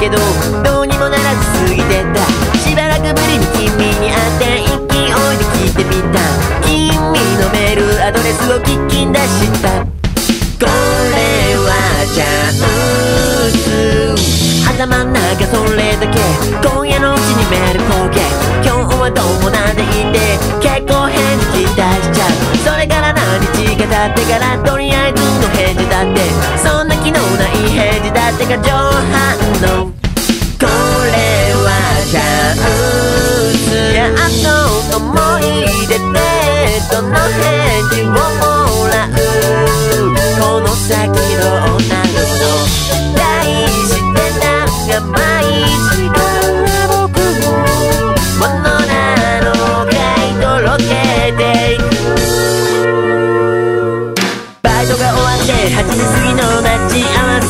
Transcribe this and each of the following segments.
けどどうにもならず過ぎてた。しばらくぶりに君に会って勢いで聞いてみた。君のメールアドレスを聞き出した。これはチャンス、狭間なんかそれだけ。今夜のうちにメール貢献、今日はどうもなんでいいって結構返事出しちゃう。それから何日か経ってからとりあえずの返事だって、そんな機能ない返事だって過剰反応。これはチャンス、やっと思い出でどの返事をもらう。この先の女の子大して長い時間は僕もものなのかい、とろけていく。バイトが終わって8時過ぎの待ち合わせ、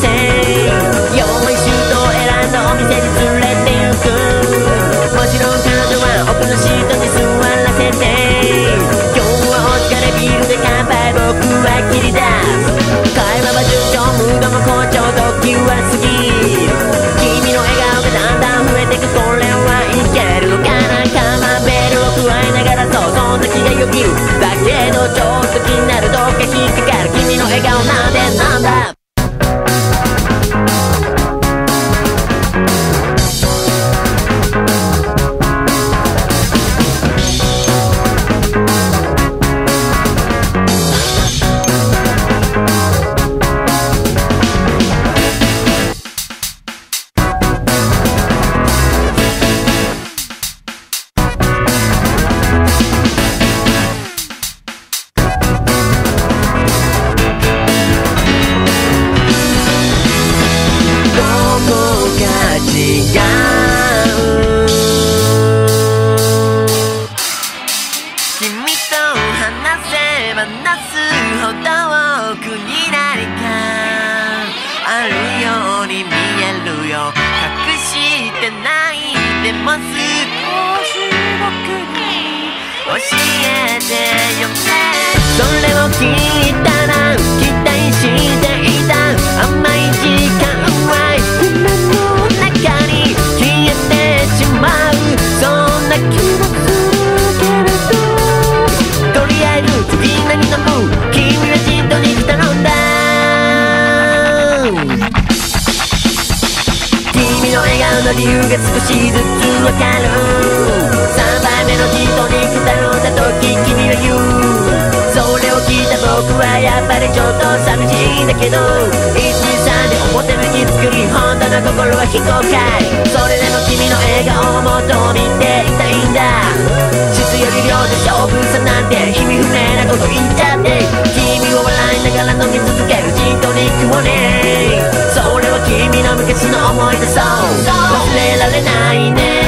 話すほど奥に何かあるように見えるよ。隠してないでも少し僕に教えてよね。それを聞いたら期待していた甘い時間は夢の中に消えてしまう。そんな気もするけれど次何飲む？君はジントニック頼んだ。君の笑顔の理由が少しずつわかる。3杯目のジントニック頼んだ時君は言う。それを聞いた僕はやっぱりちょっと寂しいんだけど、1、2、3で表向き作り本当の心は非公開。それでも君の笑顔をもっと見ていたいんだ。質より量で勝負さなんて意味不明なこと言っちゃって、君を笑いながら飲み続けるジントニックをね。それは君の昔の思い出、そう忘れられないね。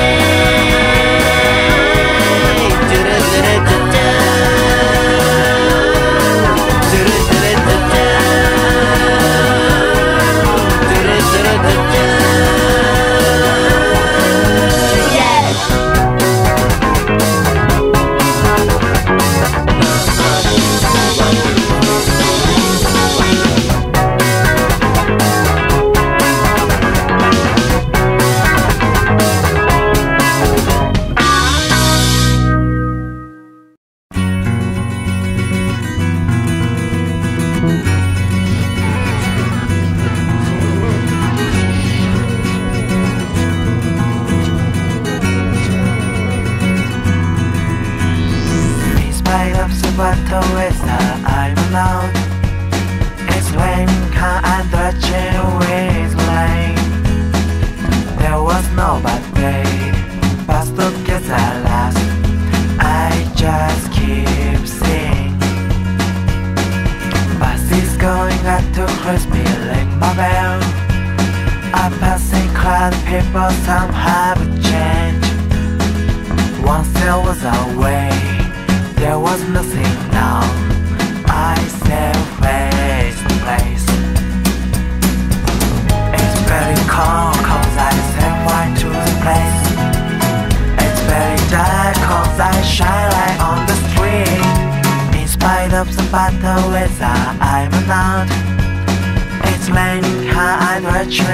It's raining hard, but the tree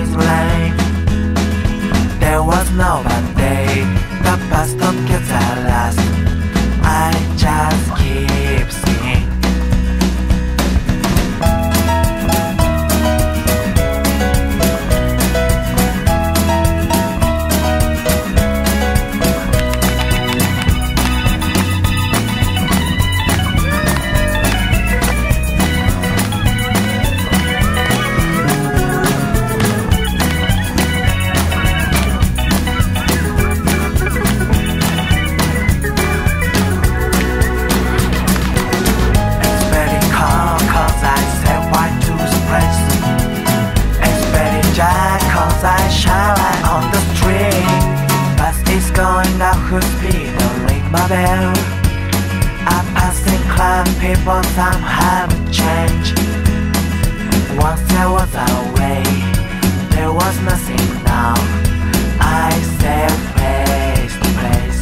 is lame. There was no Monday, the past don't get lost. I just keep seeing. Going out who's people ring my bell. I passed and climbed people somehow would change. Once there was a way, there was nothing now. I said face to place.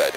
good.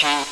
It's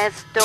let's do it.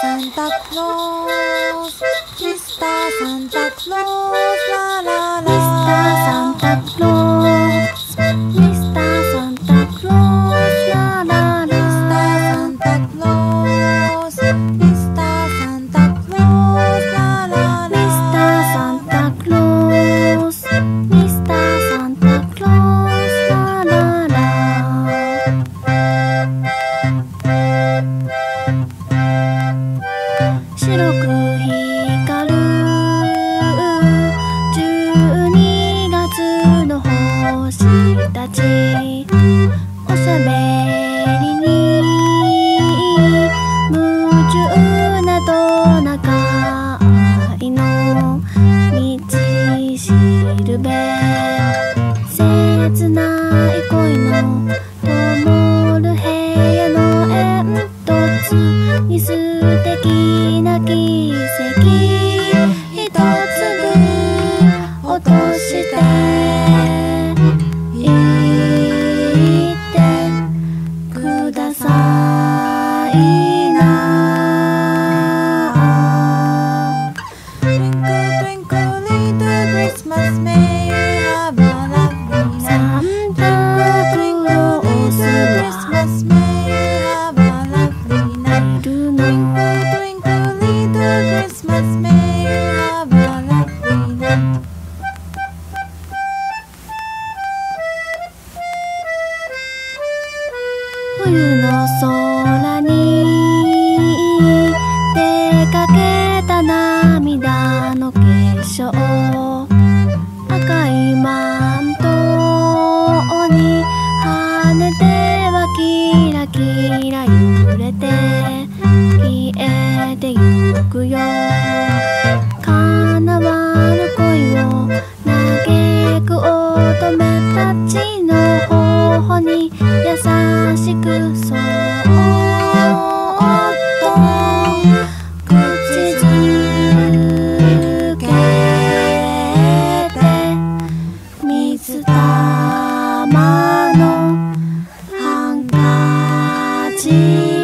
Santa Claus, Mr. Santa Claus, la la la. Mr. Santa Claus, Mr. Santa Claus, la la la. Mr. Santa Claus, Mr. Santa Claus, la la la. Mr. Santa Claus, Mr. Santa Claus, la la la. 白く光る12月の星たち、おしゃべりに夢中なトナカイの道しるべ、切ない恋の灯る部屋の煙突に素敵奇跡一粒落としていってくださいな。 Twinkle twinkle little Christmas, may you have a lovely night. Twinkle twinkle little Christmas, may you have a lovely night. Twinkle twinkle Christmas, may you have a lovely night. Winter の空に出かけた涙の結晶、赤いマントに羽ではキラキラ揺れて消えてゆく。かなわぬ恋を嘆く乙女たちの頬に優しくそっと口づけて、水玉のハンカチ